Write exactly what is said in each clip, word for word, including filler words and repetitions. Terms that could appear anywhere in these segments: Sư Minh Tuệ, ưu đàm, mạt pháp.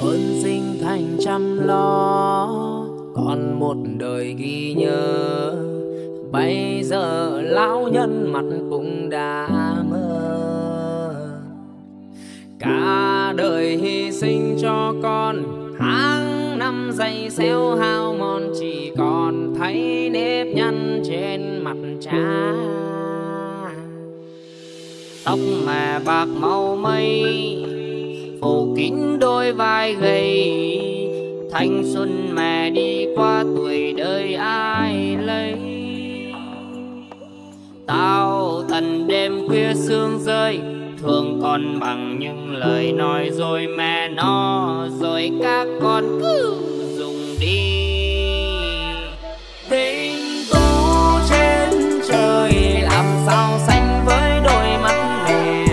ơn sinh thành trăm lo, còn một đời ghi nhớ. Bây giờ lão nhân mặt cũng đã mơ, cả đời hy sinh cho con, tháng năm dày xéo hao mòn, chỉ còn thấy nếp nhăn trên mặt cha. Tóc mẹ bạc màu mây phủ kín đôi vai gầy, thanh xuân mẹ đi qua tuổi đời ai lấy. Tao tần đêm khuya sương rơi, thương con bằng những lời nói rồi mẹ nó, rồi các con cứ dùng đi. Tình tú trên trời làm sao sánh với đôi mắt mẹ,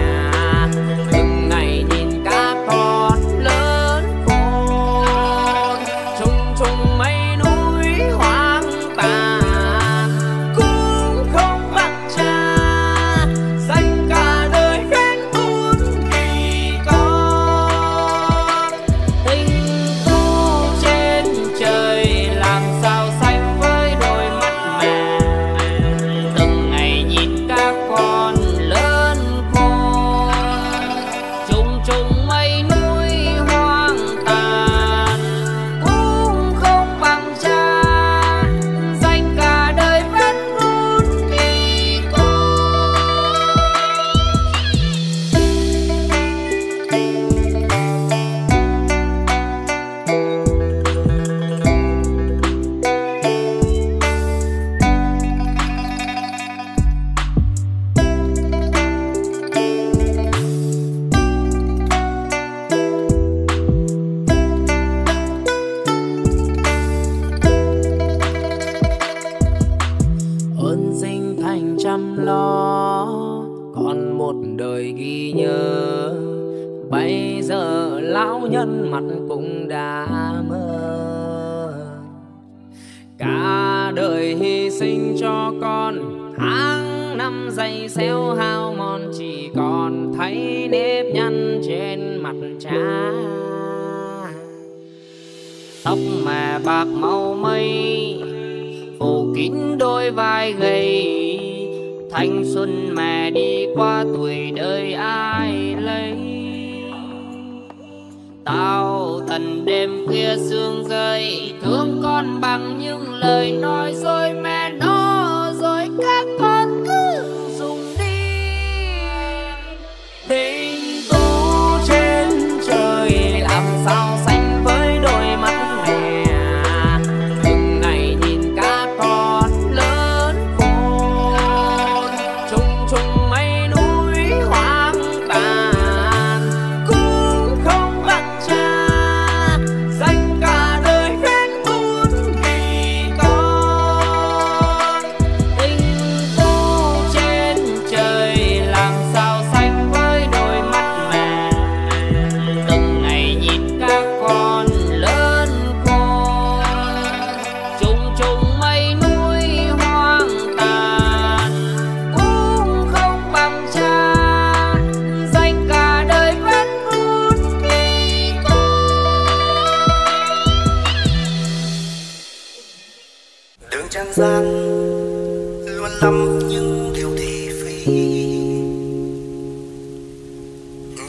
từng ngày nhìn các con lớn khôn, trùng trùng mây núi hoang tàn cũng không bằng cha, dành cả đời khen tuôn thì con. Tình tú trên trời làm sao sánh với đôi mắt mẹ, từng ngày nhìn các con lớn khôn, trùng trùng mây núi hoang tàn cũng không bằng cha, dành cả đời vẫn luôn đi con. Lo còn một đời ghi nhớ, bây giờ lão nhân mặt cũng đã mơ, cả đời hy sinh cho con, tháng năm dày xéo hao mòn, chỉ còn thấy nếp nhăn trên mặt cha. Tóc mẹ bạc màu mây phủ kín đôi vai gầy, thanh xuân mẹ đi qua tuổi đời ai lấy. Tao tần đêm khuya sương rơi, thương con bằng những lời nói rồi mẹ nó, rồi các con cứ dùng đi. Tình tú trên trời làm sao sánh gian luôn lắm những điều thị phi.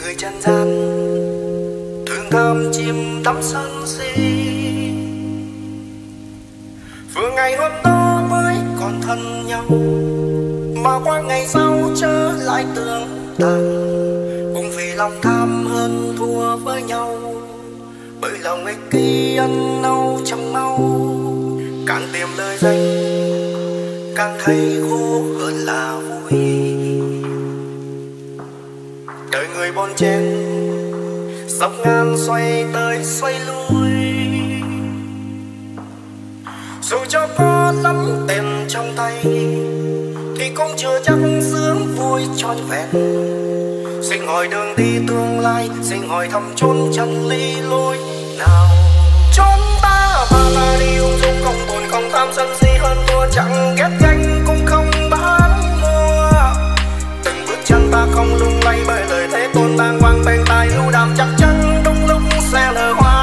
Người trần gian thường tham chim đắm sân si, vừa ngày hôm đó mới còn thân nhau, mà qua ngày sau trở lại tương tàn, cũng vì lòng tham hơn thua với nhau, bởi lòng ích kỷ ăn nâu trong máu. Càng tìm lời danh càng thấy khô hơn là vui, đời người bon chen dọc ngang xoay tới xoay lui, dù cho có lắm tiền trong tay thì cũng chưa chắc sướng vui trọn vẹn. Xin hỏi đường đi tương lai, xin hỏi thăm chốn chân lý lối nào. Chốn ta mà ta đi ung dung không buồn không tham sân si, hơn mua chẳng ghét ganh cũng không bán mua. Từng bước chân ta không lung lay bởi lời thế tôn đang quang bên tai ưu đàm, chắc chắn đúng lúc sẽ lỡ hoa.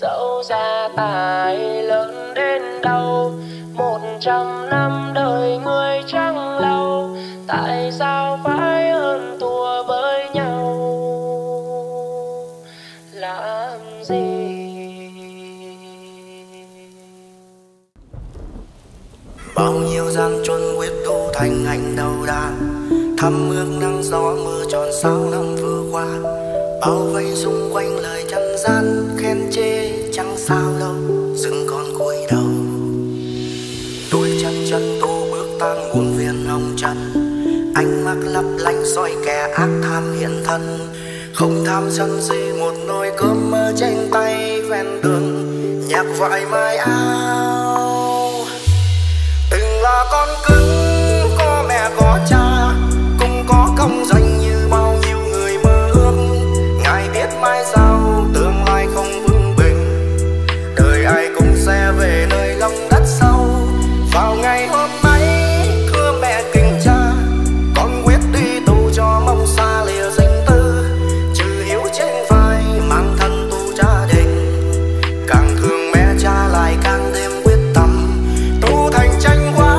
dẫu gia tài lớn đến đâu, một trăm năm đời người chẳng lâu, tại sao phải hơn thua với nhau làm gì? Bao nhiêu gian truân quyết tu thành hành đầu đàn, thăm ước nắng gió mưa tròn sáu năm vừa qua, bao vây xung quanh lời trần gian khen chê chẳng sao đâu, dừng con cúi đầu. Tôi chân chân tô bước tan muôn viên hồng trần, ánh mắt lấp lánh soi kẻ ác tham hiện thân, không tham sân si một nồi cơm mơ trên tay ven đường nhạc vải mai áo. Từng là con cưng có mẹ có cha, không dành như bao nhiêu người mơ ước, ngài biết mai sau tương lai không vững bình, đời ai cũng sẽ về nơi lòng đất sâu. Vào ngày hôm nay thưa mẹ kính cha, con quyết đi tu cho mong xa lìa danh tư, trừ hiếu trên vai mang thân tu gia đình, càng thương mẹ cha lại càng thêm quyết tâm tu thành chánh hóa.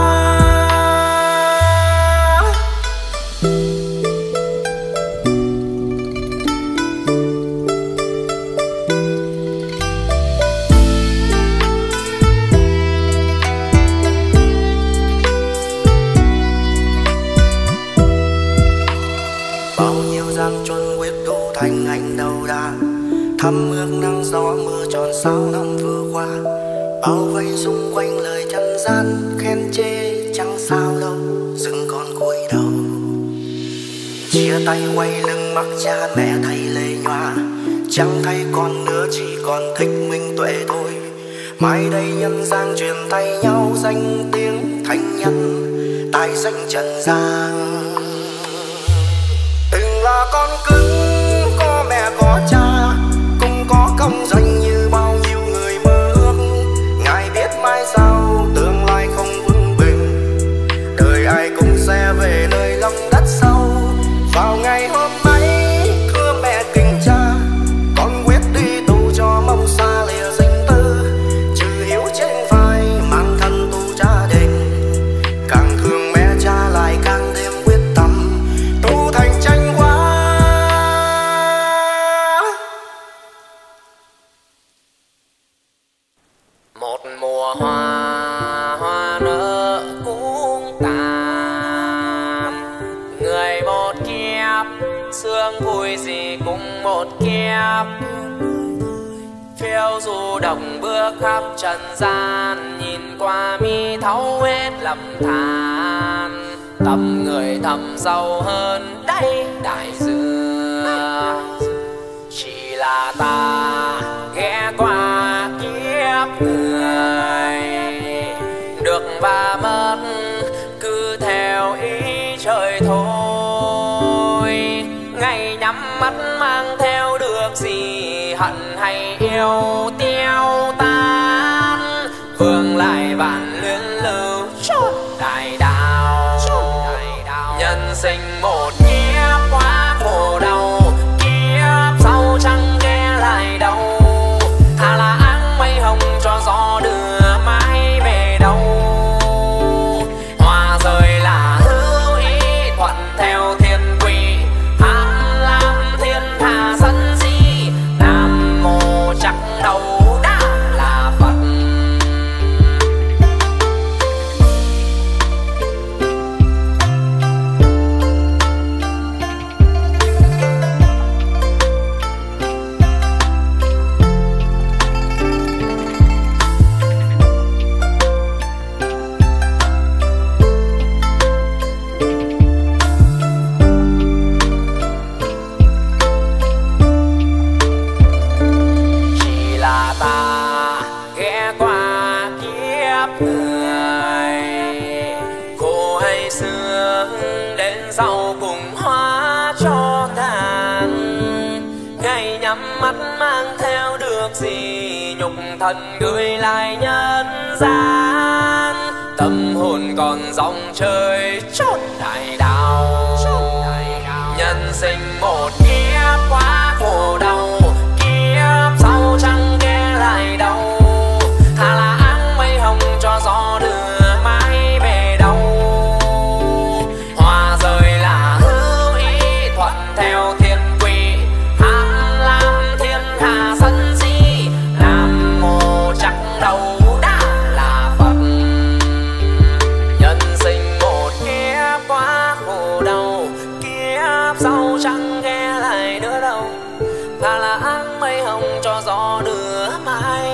Thăm ước nắng gió mưa tròn sáu năm vừa qua, bao vây xung quanh lời trần gian khen chê chẳng sao đâu, dừng con cúi đầu. Chia tay quay lưng mắc cha mẹ thầy lệ nhòa, chẳng thay con nữa chỉ còn thích Minh Tuệ thôi. Mai đây nhân gian truyền tay nhau danh tiếng thánh nhân tại danh trần gian. Từng là con cưng có mẹ có cha, không dành như bao nhiêu người mơ ước, ngài biết mai sau tương lai không vững bình, đời ai cũng sẽ về nơi lòng đất sâu. Vào ngày hôm nay thưa mẹ kính cha, con quyết đi tu cho mong xa lìa danh tư, trừ hiếu trên vai mang thân tu gia đình, càng thương mẹ cha lại càng thêm quyết tâm tu thành chánh hóa. Phiêu du đồng bước khắp trần gian, nhìn qua mi thấu hết lầm than, tâm người thầm giàu hơn đây đại dương. Chỉ là ta ghé qua kiếp người, được và mất cứ theo ý trời thôi, ngày nhắm mắt mang theo được gì, hận hay yêu tiêu tan, vương lại vạn luyến lưu chốt đại đạo. Nhân sinh một kiếp quá khổ đau, kiếp sau chẳng ghé lại đâu, thà là áng mây hồng cho gió đưa mãi về đâu. Hoa rơi là hữu ý thuận theo thiên quy, tham lam thiên tha sân gì, nhục thần gửi lại nhân gian, tâm hồn còn dòng trời chốn đại đạo. Nhân sinh một kiếp quá khổ đau, kiếp sau chẳng ghé lại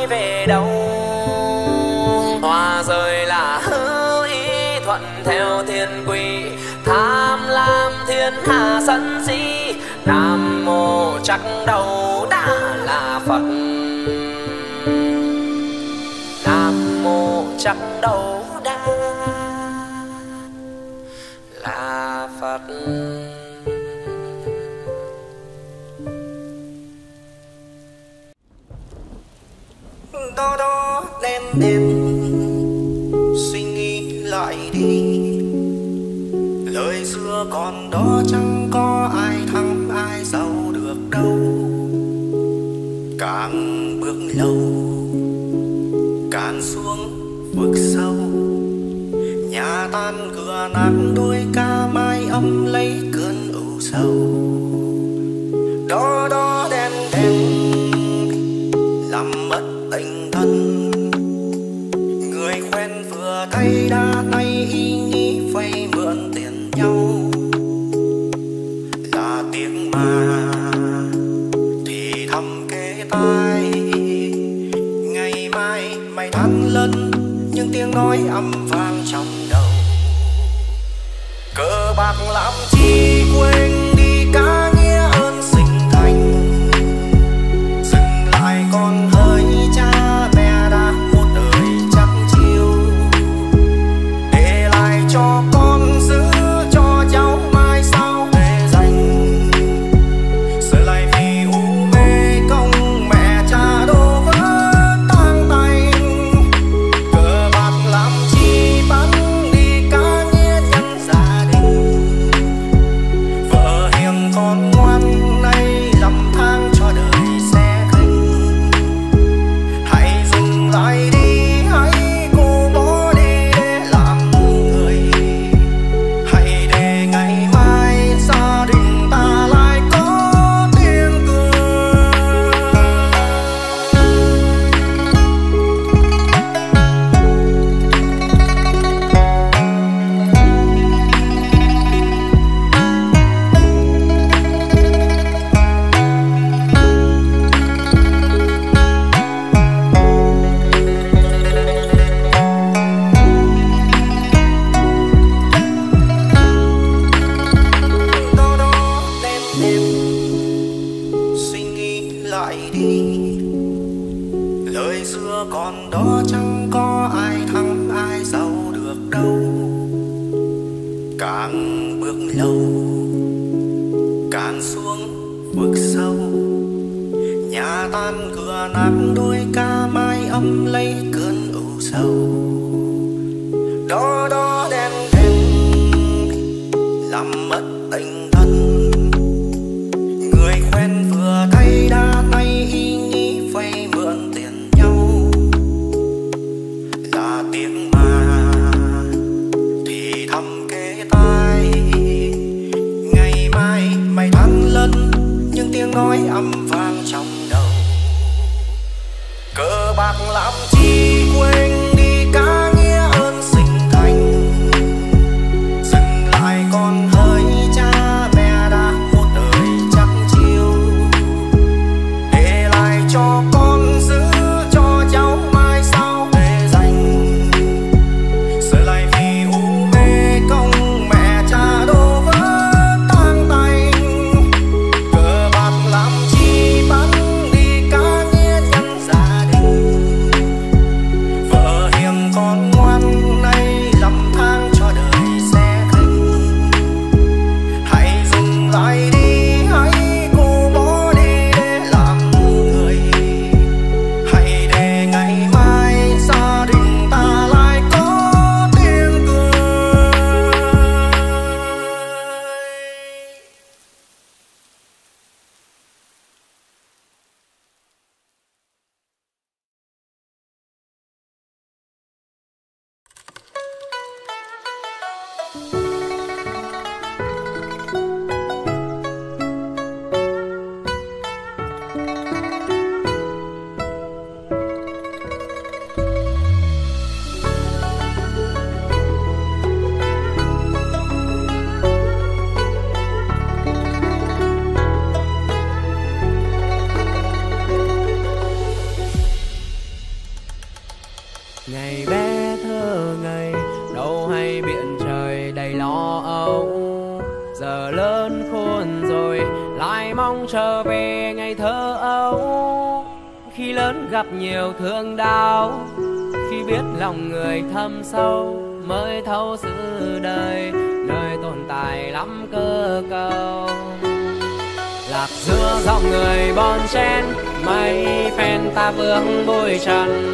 về đâu. Hòa rời là hữu ý, thuận theo thiên quy, tham lam thiên hạ sân si. Nam mô chắc đầu đã là Phật, Nam mô chắc đầu đã là Phật. Đó đó đêm đêm suy nghĩ lại đi, lời xưa còn đó chẳng có ai thắng ai giàu được đâu. Càng bước lâu càng xuống vực sâu, nhà tan cửa nát đôi ca mai âm lấy cơn ưu sầu. Đó đó đêm đêm làm mất tình thân, người quen vừa thấy đã nay ý nghĩ vay mượn tiền nhau. Là tiếng mà thì thầm kế tai, ngày mai mày thắng lớn nhưng tiếng nói âm vang trong đầu. Cờ bạc làm chi quên đi cả nghĩa ơn sinh thành, dừng lại con hơi cha mẹ đã một đời chăm chiêu, để lại cho con giữ cho cháu mai sau để dành. Giờ lại vì u mê công mẹ cha đổ vỡ tan tành, cờ bạc làm chi bắn đi cả nghĩa nhân gia đình. Vợ hiền con ngoan nay lầm than cho đời sẽ khinh, hãy dừng lại đi, hãy cô bỏ đi để làm người, hãy để ngày mai gia đình ta lại có tiếng cười. Đó đó đêm đêm suy nghĩ lại đi, lời xưa còn đó chẳng có ai thắng ai giàu được đâu. Càng bước lâu càng xuống vực sâu, nhà tan cửa nát đôi ca mai âm lấy cơn ưu sầu. Đó đó đêm đêm làm mất tình thân, người quen vừa thấy đã nay ý nghĩ vay mượn tiền nhau. Là tiếng mà thì thầm kế tai, ngày mai mày thắng lớn nhưng tiếng nói âm vang trong đầu. Cờ bạc làm chi quên đi cả nghĩa ơn sinh thành, dừng lại con hơi cha mẹ đã một đời chăm chiêu, để lại cho con giữ cho cháu mai sau để dành. Giờ lại vì u mê công mẹ cha đổ vỡ tan tành, cờ bạc làm chi bắn đi cả nghĩa nhân gia đình. Vợ hiền con ngoan nay lầm than cho đời sẽ khinh, hãy dừng lại đi, hãy cô bỏ đi để làm người, Ngày bé thơ ngày đâu hay biển trời đầy lo âu, giờ lớn khôn rồi lại mong trở về ngày thơ ấu. Khi lớn gặp nhiều thương đau, khi biết lòng người thâm sâu, mới thấu sự đời nơi tồn tại lắm cơ cầu. Lạc giữa dòng người bon chen, mấy phen ta vương bụi trần,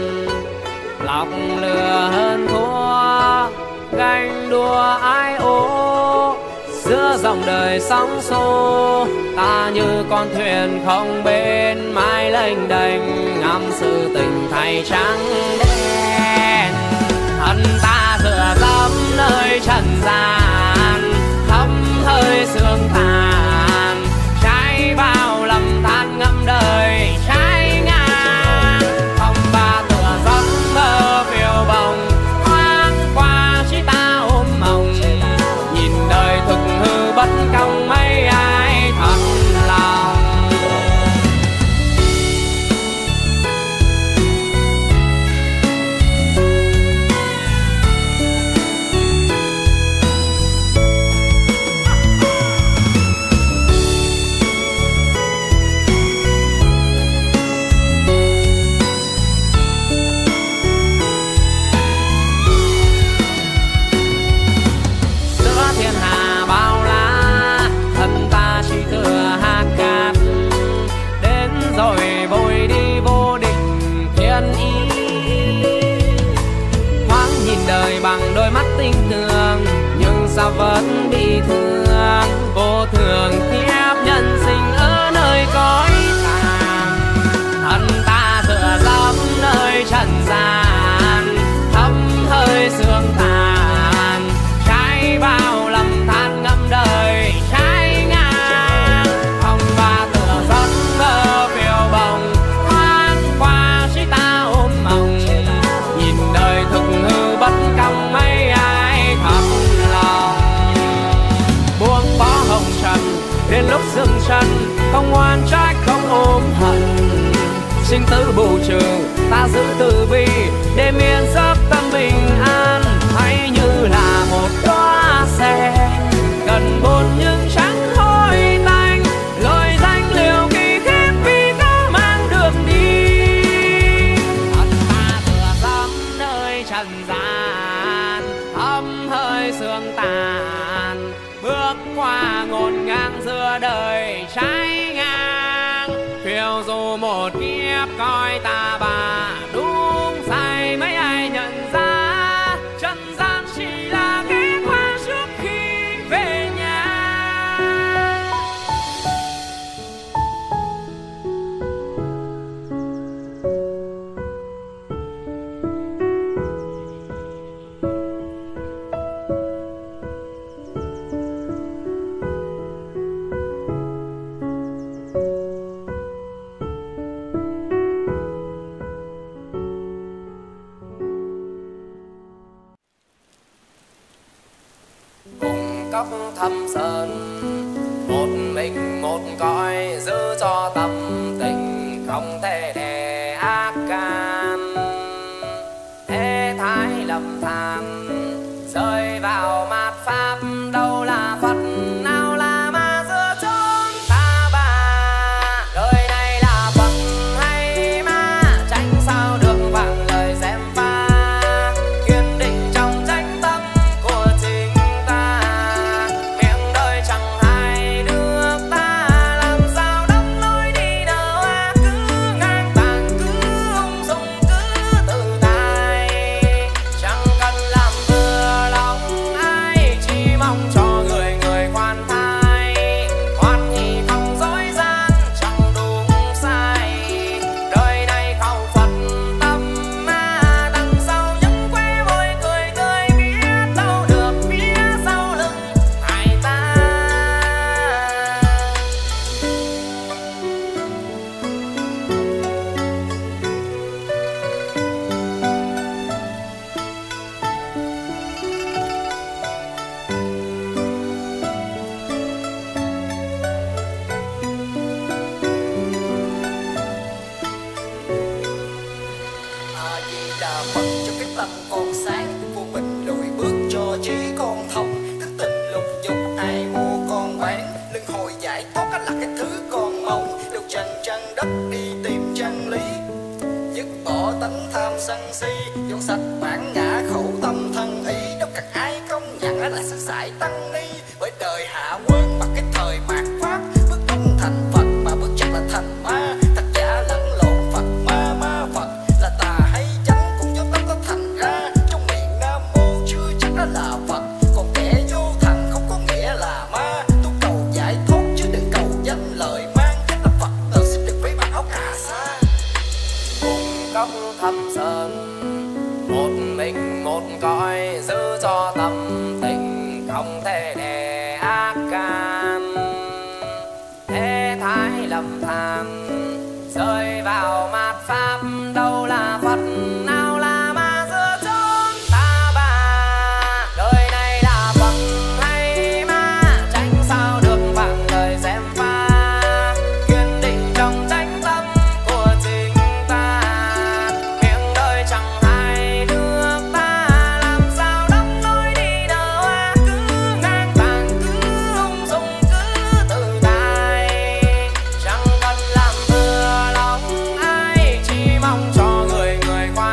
lọc lừa hơn thua, ganh đua ái ố. Giữa dòng đời sóng xô, ta như con thuyền không bến, mãi lênh đênh ngắm sự tình thay trắng đen. Thân ta dựa dẫm nơi trần gian, thấm hơi sương tàn, trái vào lầm than ngâm đời trái ngang. Phong ba tựa giấc mơ phiêu bồng, thoáng qua chỉ ta ôm mộng, nhìn đời thực hư bất công mấy ai thật lòng. Sao vẫn bị thương vô thường kiếp nhân sinh ở nơi cõi tàn. Thân ta dựa dẫm nơi trần gian, thấm hơi sương tàn, trái bao lầm than ngâm đời trái ngang. Phong ba tựa giấc mơ phiêu bồng, thoáng qua chỉ ta ôm mộng, nhìn đời thực hư bất công mấy ai thật. Buông bó hồng trần đến lúc dừng chân, không oan trách không ôm hận, sinh tử bù trừ ta giữ từ bi để miền giấc tâm bình an. Hãy như là một đóa sen gần bồn nhưng trắng hôi tanh, lời danh liều kỳ khép vì có mang đường đi. Thật ta tựa dẫm nơi trần gian, thấm hơi sương tàn, bước qua ngổn ngang giữa đời trái ngang. Phiêu du một kiếp coi ta bà, đúng sai mấy ai nhận ra. Trần gian chỉ là ghé qua trước khi về nhà. Thâm sơn một mình một cõi, giữ cho tâm tình không thể để ác can. Thế thái lầm than rơi vào mạt pháp, đâu là Phật nào là ma giữa chốn ta bà. Đời này là Phật hay ma, tránh sao được bằng lời xem pha. Kiên định trong chánh tâm của chính Hãy subscribe cho kênh tâm con sáng vô mình lùi bước cho trí con thông, thức tình lục dục ai mua con bán, lưng hồi giải thoát là cái thứ con mong, lục trần trăng đất đi tìm chân lý, dứt bỏ tánh tham sân si, dọn sạch bản ngã khẩu tâm thân ý, đâu cần ai công nhận là sự sải tăng ni, bởi đời hạ quân bằng cái thời mạt pháp, bước tung thành Phật mà bước chắc là thành ma. Cõi giữ cho tâm tình không thể để ác can, thế thái lầm than rơi vào mạt pháp, đâu là Phật nào là ma giữa chốn ta bà. Đời này là Phật hay ma, tránh sao được vạn đời xem pha, kiên định trong chánh tâm của chính ta, miệng đời chẳng ai được ta. Mong cho người người qua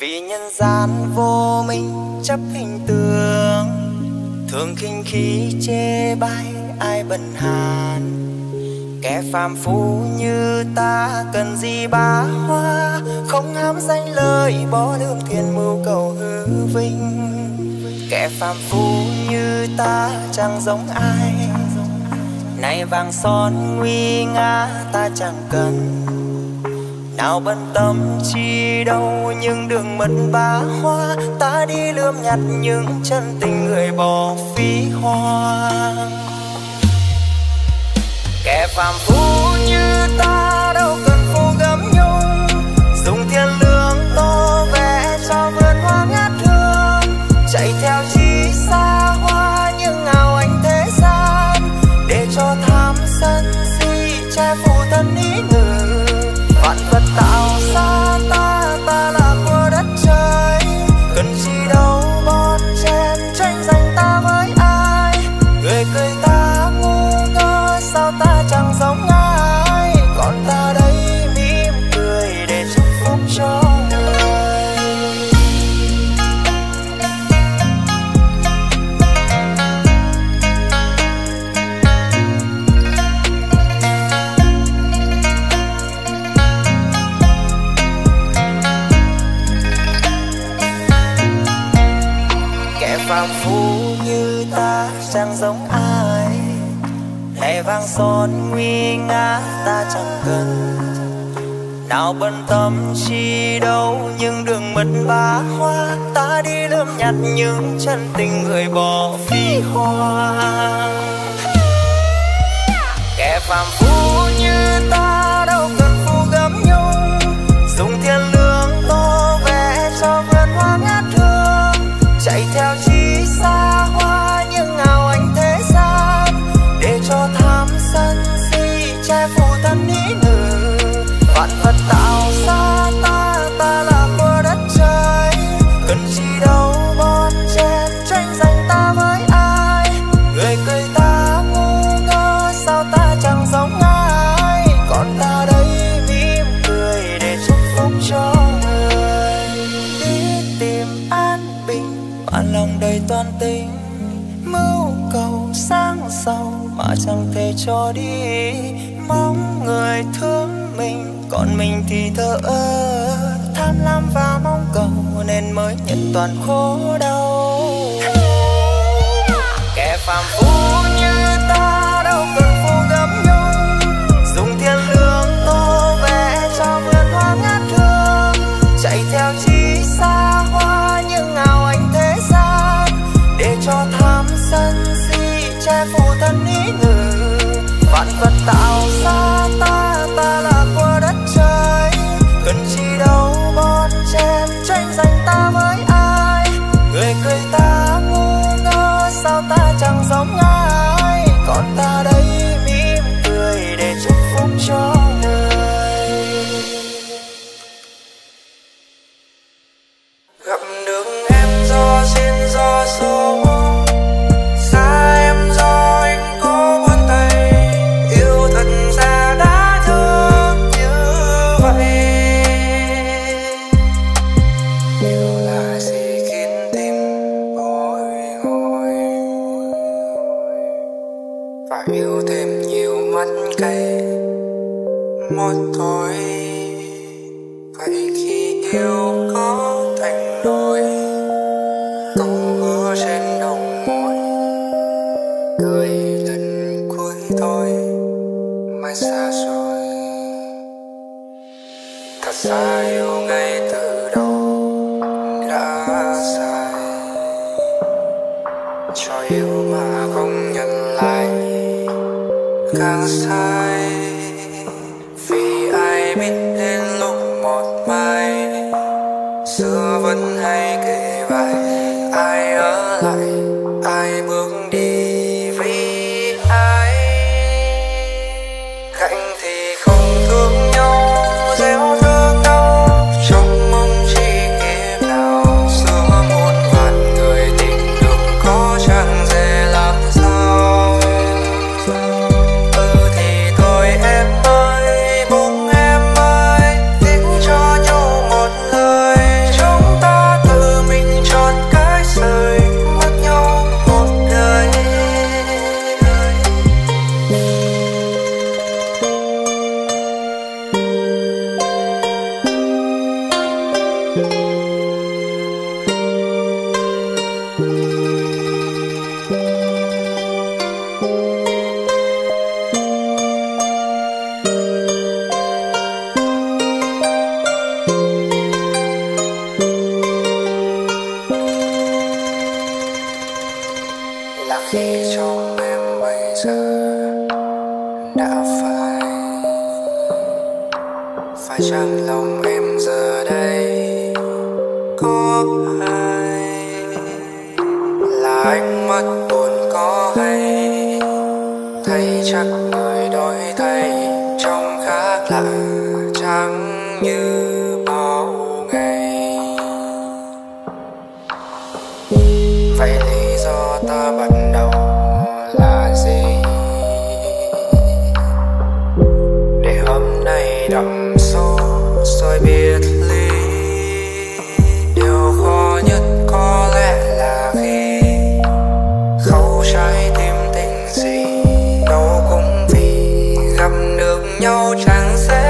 Vì nhân gian vô minh chấp hình tướng, thường khinh khí chê bai ai bần hàn. Kẻ phàm phu như ta cần gì bá hoa, không ham danh lợi bỏ đường thiên mưu cầu hư vinh. Kẻ phàm phu như ta chẳng giống ai, này vàng son nguy nga ta chẳng cần. Nào bận tâm chi đâu nhưng đừng mất bá hoa, ta đi lượm nhặt những chân tình người bỏ phí hoang. Kẻ phàm phu như ta đâu cần phu gấm nhung, dùng thiên lương tô vẽ cho vườn hoa ngát hương. Chạy theo chi xa hoa những ảo ảnh thế gian, để cho tham sân si che phủ thân ý ngữ. Vạn vật tạo ra ta, ta là của đất trời, cần gì đâu bon chen tranh giành ta với ai. Người cười ta ngu ngơ sao ta chẳng giống ai, còn ta đây mỉm cười để chúc phúc cho người. Phàm phu như ta chẳng giống ai, này vang son nguy nga ta chẳng cần. Nào bận tâm chi đâu nhưng đừng mất bá hoa, ta đi lượm nhặt những chân tình người bỏ phí hoang. Kẻ phàm phu như ta đâu cần phu gấm nhung, dùng thiên lương tô vẽ cho vườn hoa ngát hương. Chạy theo chi xa hoa những ảo ảnh thế gian, để cho tham sân si che phủ thân ý ngữ. Vạn vật tạo ra ta, ta là của đất trời, cần gì đâu bon chen tranh giành ta với ai. Người cười ta ngu ngơ sao ta chẳng giống ai, còn ta đây mỉm cười để chúc phúc cho người. Đi tìm an bình bạn lòng đầy toan tính, mưu cầu sang giàu mà chẳng thể cho đi. Mong người thương mình, còn mình thì thờ ơ, tham lam và mong cầu nên mới nhận toàn khổ đau. Kẻ phàm phu như ta đâu cần phu gấm nhung, dùng thiên lương tô vẽ cho vườn hoa ngát hương. Chạy theo chi xa hoa những ảo ảnh thế gian, để cho tham sân si che phủ thân ý ngữ. Vạn vật tạo ra ta, ta là của đất trời, cần chi đâu bon chen tranh giành ta với ai. Người cười ta ngu ngơ sao ta chẳng giống ai, còn ta đây mỉm cười để chúc phúc cho người. Gặp được em do duyên do số, một thôi vậy khi yêu có thành đôi. Không mưa trên đồng môi cười lần cuối thôi mai xa rồi. Thật ra yêu ngay từ đầu đã sai, cho yêu mà không nhận lại càng sai. Xưa vẫn hay kể vai ai ở lại, ai bước đi vì ai. Cạnh thì không thương nhau, gieo rắc nhau trong mong chỉ kiếp nào. Xưa một vạn người tình được có chẳng dễ làm sao. Ừ thì thôi em ơi, buông em ơi, tính cho nhau một lời. Hãy lòng em giờ đây có ai, là ánh mắt buồn có hay thấy chắc người đổi thay trong khác lạ trắng như bao ngày. Vậy lý do ta bắt đầu là gì để hôm nay đậm sâu soi biệt ly? Điều khó nhất có lẽ là khi khâu trái tim tình gì đâu cũng vì gặp được nhau chẳng dễ.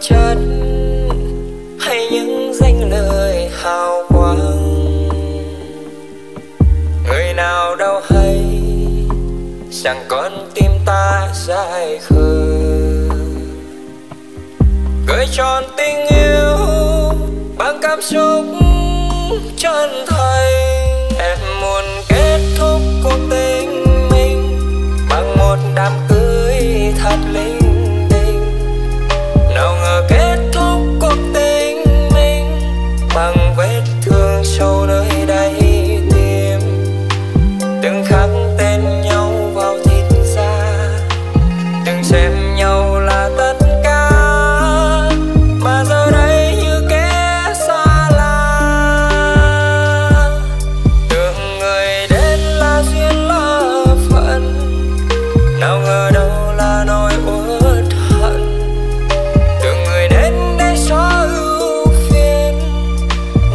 chất hay những danh lời hào quang. Người nào đâu hay rằng con tim ta dài khờ, gửi tròn tình yêu bằng cảm xúc chân thành. Em muốn kết thúc cuộc tình mình bằng một đám cưới thật linh. Bằng vết thương sâu nơi đáy tim, từng khắc tên nhau vào thịt da, từng xem nhau là tất cả, mà giờ đây như kẻ xa lạ. Tưởng người đến là duyên là phận, nào ngờ đâu là nỗi uất hận. Tưởng người đến để xóa ưu phiền,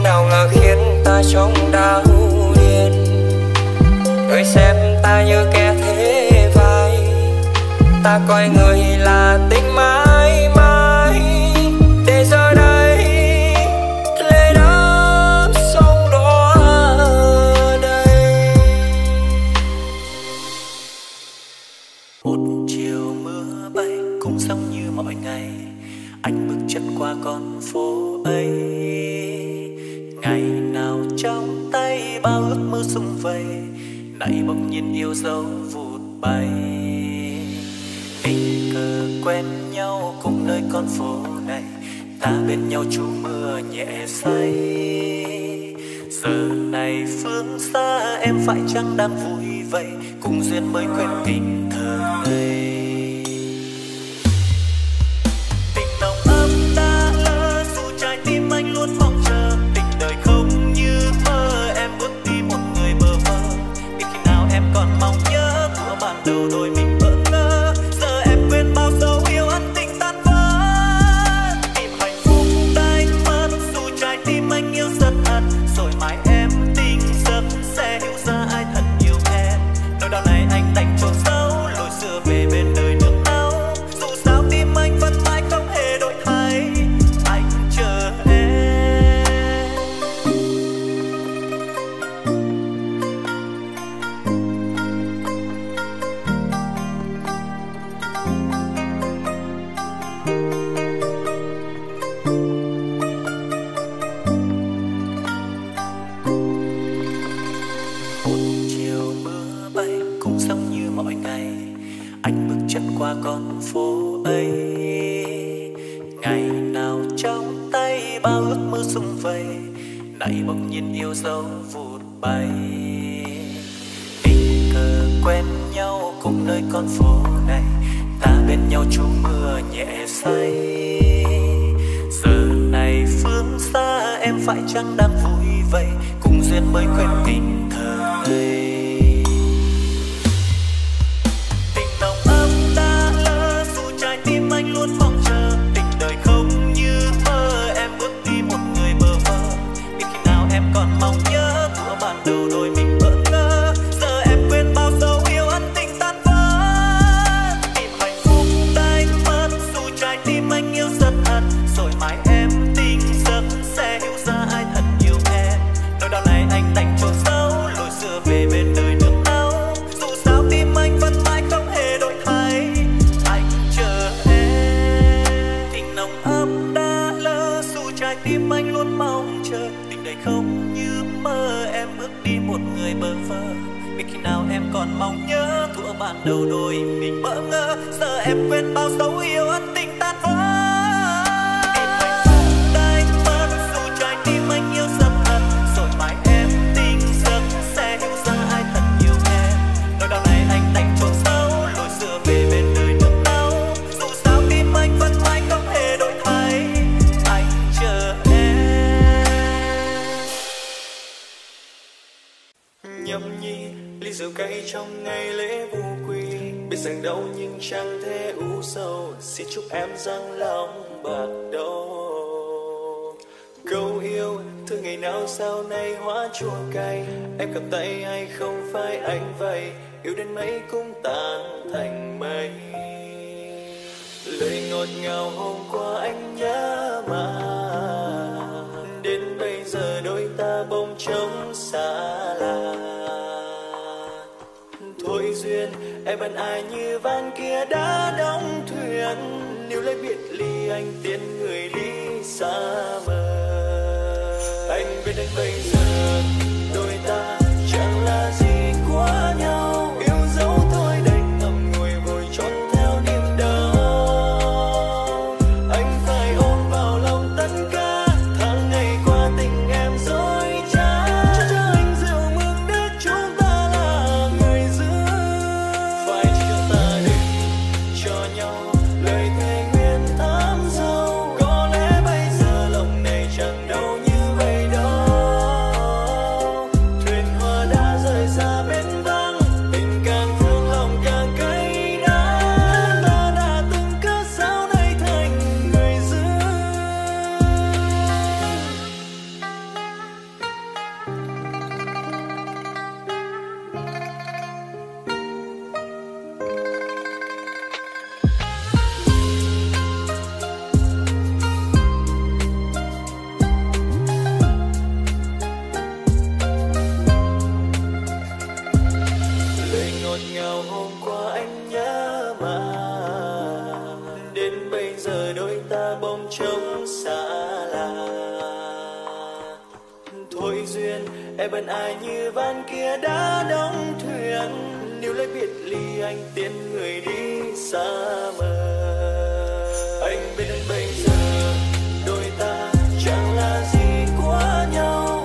nào ngờ khiến ta trong đau điên. Người xem ta như kẻ thế vai, ta coi người là tình mãi mãi. Để giờ đây lệ đắm sông đỏ đây. Một chiều mưa bay cũng giống như mọi ngày, anh bước chân qua con phố ấy. Ngày nào trong tay bao ước mơ xung vầy, nãy bỗng nhiên yêu dấu vụt bay. Tình cờ quen nhau cũng nơi con phố này, ta bên nhau trú mưa nhẹ say. Giờ này phương xa em phải chăng đang vui vậy, cùng duyên mới quên tình thơ ngây. lời ngọt ngào hôm qua anh nhớ mà, đến bây giờ đôi ta bỗng trống xa lạ. Thôi duyên em bạn ai như van kia đã đóng thuyền, nếu lấy biệt ly anh tiến người đi xa mờ. Anh biết anh bây giờ đôi ta chẳng là gì quá nhau, bạn ai như van kia đã đóng thuyền, nếu lấy biệt ly anh tiến người đi xa mờ. Anh bên anh bây giờ đôi ta chẳng là gì quá nhau.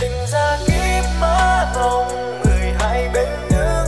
Sinh ra kiếp mơ mộng, người hai bên nữa.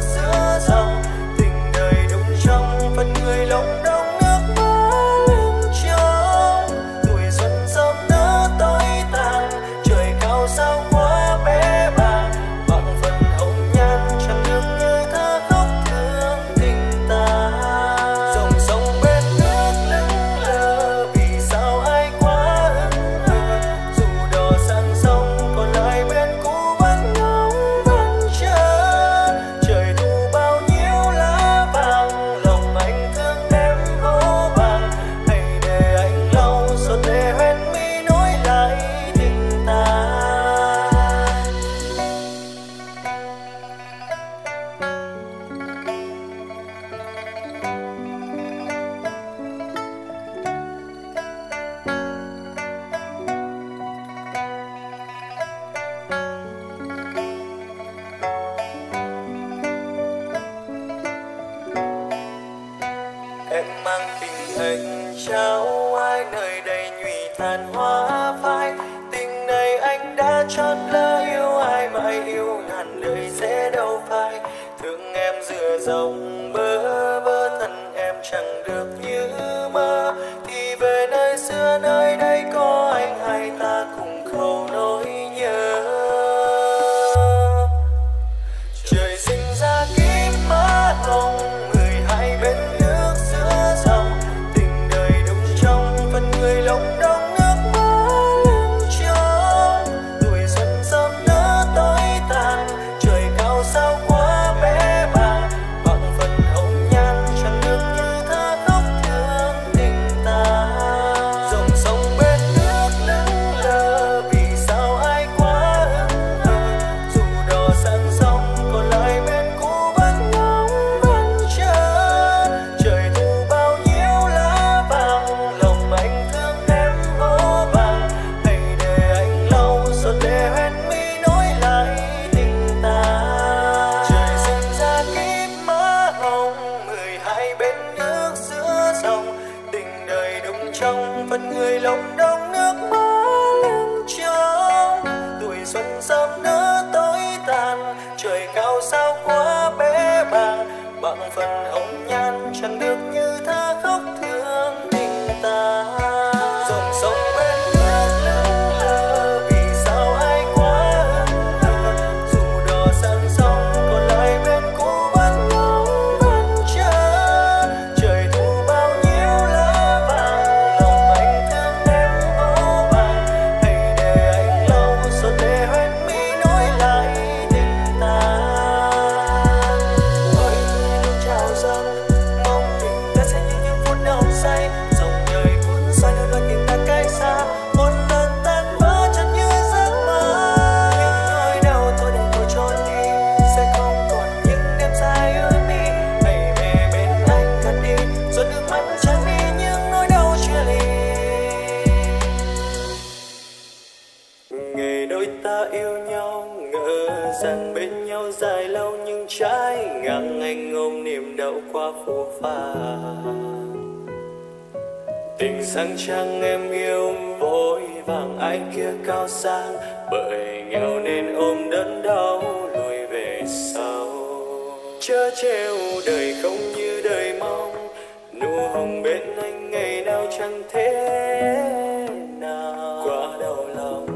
cành trao ai nơi đầy nhụy tàn hoa phai. Tình này anh đã chót lỡ yêu ai mãi yêu ngàn đời sẽ đâu phai. Thương em dựa dòng bơ vơ thân em chẳng được như mơ. Thì về nơi xưa nơi đây có anh hay ta cùng khâu nỗi nhớ. Trời sinh ra kiếp má hồng người hai bên nước giữa dòng. Tình đời đụng trong phần người lòng đông nước má lưng trông. Tuổi xuân sớm nỡ tối tàn trời cao sao quá bé bàng. Bằng phần hồng nhan chẳng được như thơ khóc thương tình ta. Dòng sông bên nước lững lờ vì sao ai quá hững hờ. Dù đò sang sông còn lại bên cũ vẫn ngóng vẫn chờ. Trời thu bao nhiêu lá vàng lòng anh thương em vô vàng. Hãy để anh lau giọt lệ hoen mi nối lại tình ta. Trời sinh ra kiếp má hồng người hai bên nước giữa dòng. Tình đời đụng trong phần người lòng đông nước má lưng trông. Tuổi xuân sớm nỡ tối tàn trời cao sao quá bé bàng. Bằng phần hồng nhan chẳng được như thơ khóc thương tình ta. Dòng sông bên nước lững lờ vì sao ai quá hững hờ. Dù đò sang sông còn lại bên cũ vẫn ngóng vẫn chờ. Trời thu bao nhiêu lá vàng lòng anh thương em vô vàng. Hãy để anh lau giọt lệ hoen mi nối lại tình ta. Ôi lúc chào dâng mong tình ta sẽ như những phút nồng say. Dòng đời cuốn xoay nơi đôi tình ta cách xa. Một lần tan vỡ chợt như giấc mơ. Những nỗi đau thôi để tôi trốn đi sẽ không còn những đêm dài ưu mi. Hãy về bên anh thật đi rồi nước mắt tràn mi những nỗi đau chia ly. Ngày đôi ta yêu nhau ngỡ rằng bên nhau dài lâu nhưng trái ngang anh ôm niềm đau qua phố pha. Tình sang trang em yêu vội vàng ai kia cao sang bởi nghèo nên ôm đớn đau lùi về sau. Chớ trêu đời không như đời mong nụ hồng bên anh ngày nào chẳng thế nào quá đau lòng.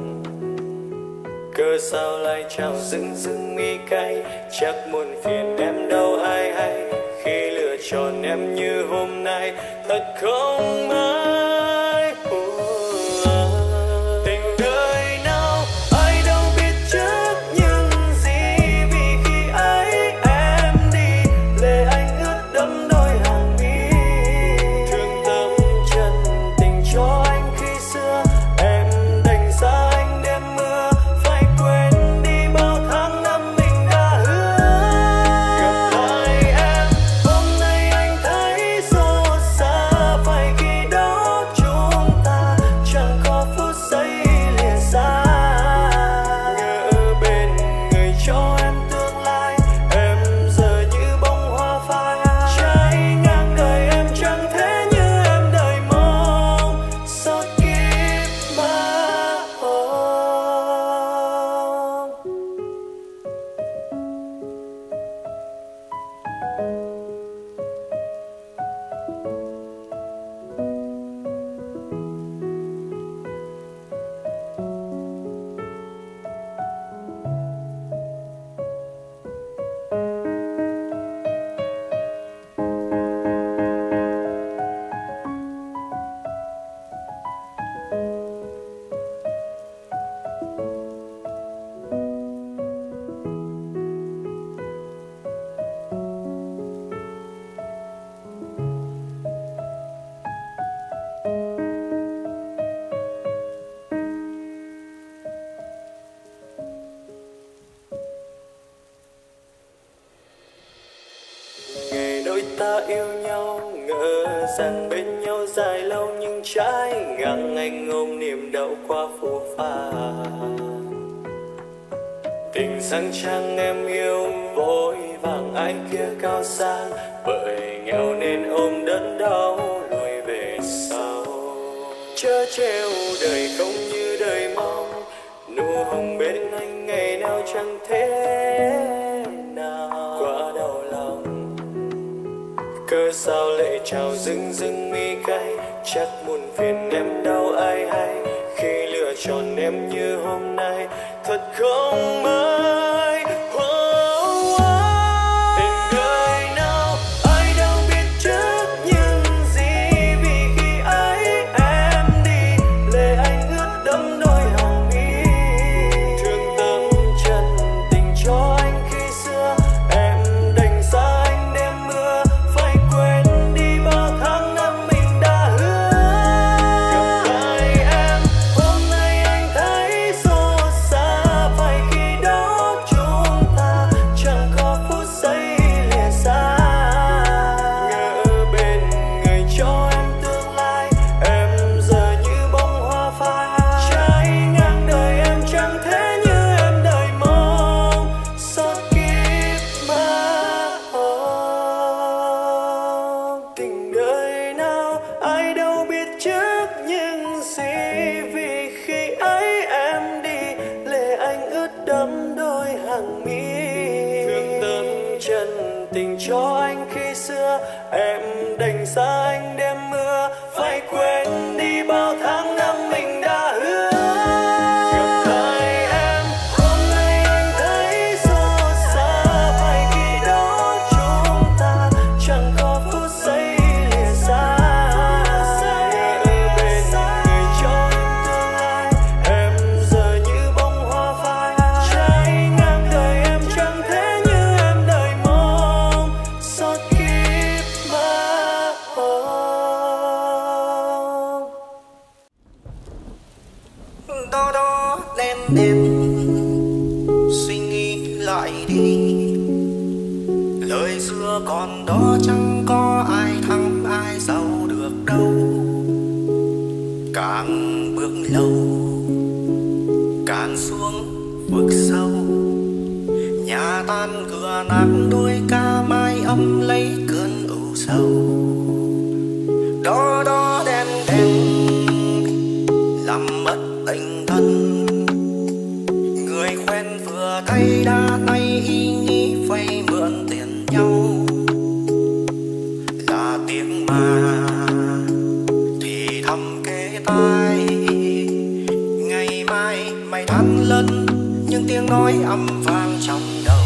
Cớ sao lại trao dưng dưng mi cay chắc muôn phiền em đâu ai hay. Khi lựa chọn em như hôm nay thật không ai. Tình đời nào ai đâu biết trước những gì. Vì khi ấy em đi lệ anh ướt đẫm đôi hàng mi. Thương tâm chân tình cho anh khi xưa em đành xa anh đêm mưa. Phải quên đi bao tháng năm mình đã hứa. Gặp lại em hôm nay anh thấy xót xa. Phải khi đó chúng ta chẳng có phút giây lìa xa. Ngỡ bên người cho em tương lai em giờ như bông hoa phai. Trái ngang đời em chẳng thế như em đời mong. Xót kiếp má hồng. Đôi ta yêu nhau ngỡ rằng bên nhau dài lâu nhưng trái ngang anh ôm niềm đau qua phố pha. Tình sang trang em yêu vội vàng ai kia cao sang bởi nghèo nên ôm đớn đau lùi về. chớ trêu đời không như đời mong, nụ hồng bên anh ngày nào chẳng thế nào quá đau lòng. Cớ sao lệ trào rưng rưng mi cay, chắc muôn phiền em đau ai hay khi lựa chọn em như hôm nay thật không mơ. Mày thắt lưng những tiếng nói âm vang trong đầu.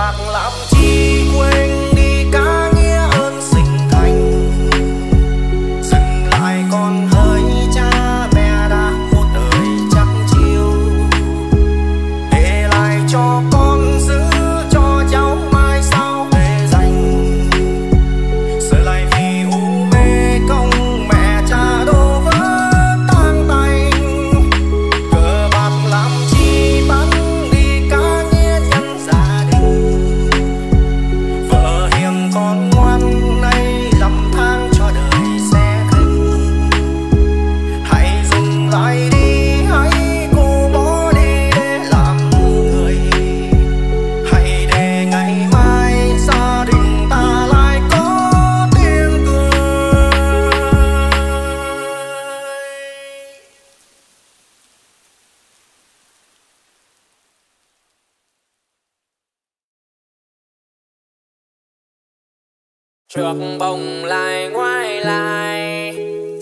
bạc làm chi quên đi cả nghĩa ơn sinh thành. Dừng lại con hỡi cha mẹ đã một đời chắc chiêu, để lại cho con giữ cho cháu mai sau để dành. Giờ lại vì u mê công mẹ cha đổ vỡ tan tành, cờ bạc làm chi bắn đi cả nghĩa nhân gia đình. Vợ hiền con ngoan nay lầm than cho đời sẽ khinh. Hãy dừng lại đi, hãy cô bỏ đi để làm người. Hãy để ngày mai gia đình ta lại có tiếng cười. Trước bồng lai ngoái lai,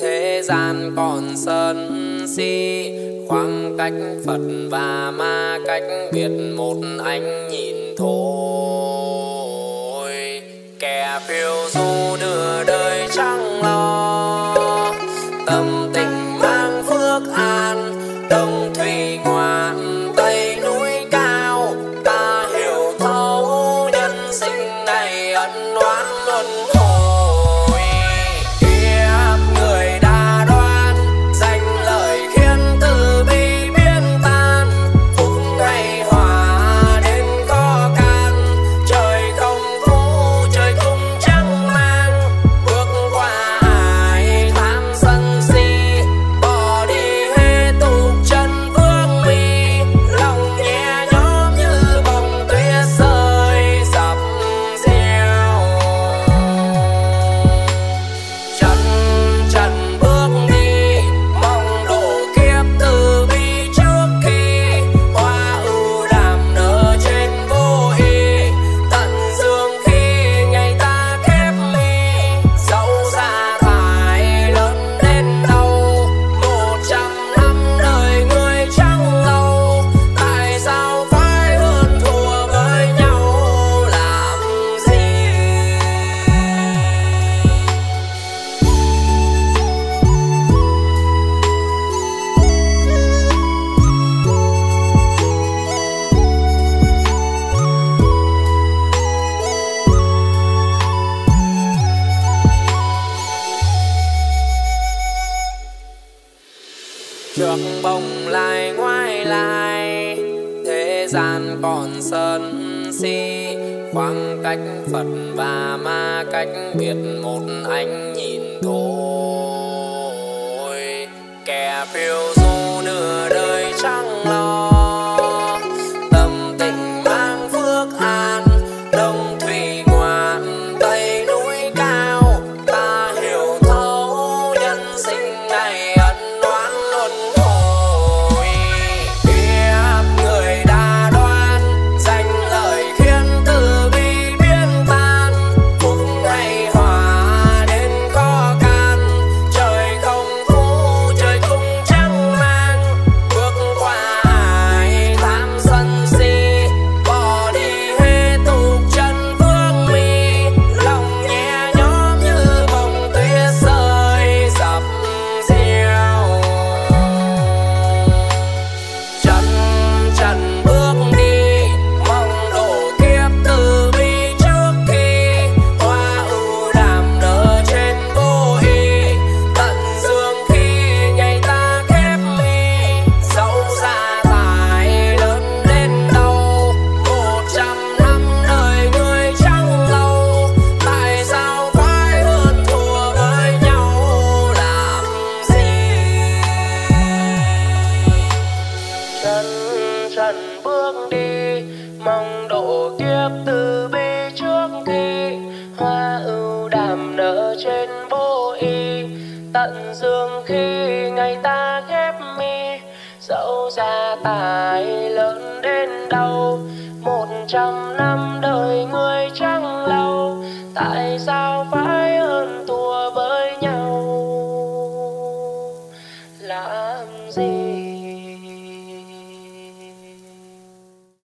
thế gian còn sân si. Khoảng cách Phật và ma cách biệt một ánh nhìn thôi. Kẻ phiêu du nửa đời chẳng lo, tâm tình mang phước an. Đông thủy ngoạn tây núi cao, ta hiểu thấu nhân sinh này ân oán luân hồi. Kiếp người đa đoan danh lời khiến từ bi biến tan. Phúc hay hòa đến khó can, trời không phú trời cũng chẳng mang. Bước qua ai tham sân si, bỏ đi hết tục chân vương mi. Lòng nhẹ nhõm như bông tuyết rơi dập dẻo. Chân trần bước đi, mong độ kiếp từ bi trước khi hoa ưu đàm nở trên vô y. Tận dương khi ngày ta khép mi, dẫu ra thải lớn đến đâu. Một trăm năm đời người chẳng lâu, tại sao phải hơn thua với nhau làm gì? Trước bồng lai ngoái lai, thế gian còn sân si. Khoảng cách Phật và ma cách biệt một ánh nhìn thôi. Kẻ phiêu du nửa đời chẳng lo, tâm tình mang phước an. Đông thủy ngoạn tây núi cao, ta hiểu thấu nhân sinh này ân oán luân hồi. Kiếp người đa đoan danh lời khiến từ bi biến tan. Phúc hay hòa đến khó can, trời không phú trời cũng chẳng mang. Bước qua ai tham sân si, bỏ đi hết tục chân vương mi. Lòng nhẹ nhõm như bông tuyết rơi dập dẻo. Chân trần bước đi, mong độ kiếp từ bi trước khi hoa ưu đàm nở trên vô y. Tận dương khi ngày ta khép mi, dẫu ra thải lớn đến đâu. Một trăm năm đời người chẳng lâu, tại sao phải hơn thua với nhau làm gì? Chân trần bước đi, mong độ kiếp từ bi trước khi hoa ưu đàm nở trên vô y. Tận dương khi ngày ta khép mi, dẫu gia tài lớn đến đâu. Một trăm năm đời người chẳng lâu, tại sao phải hơn thua với nhau làm gì?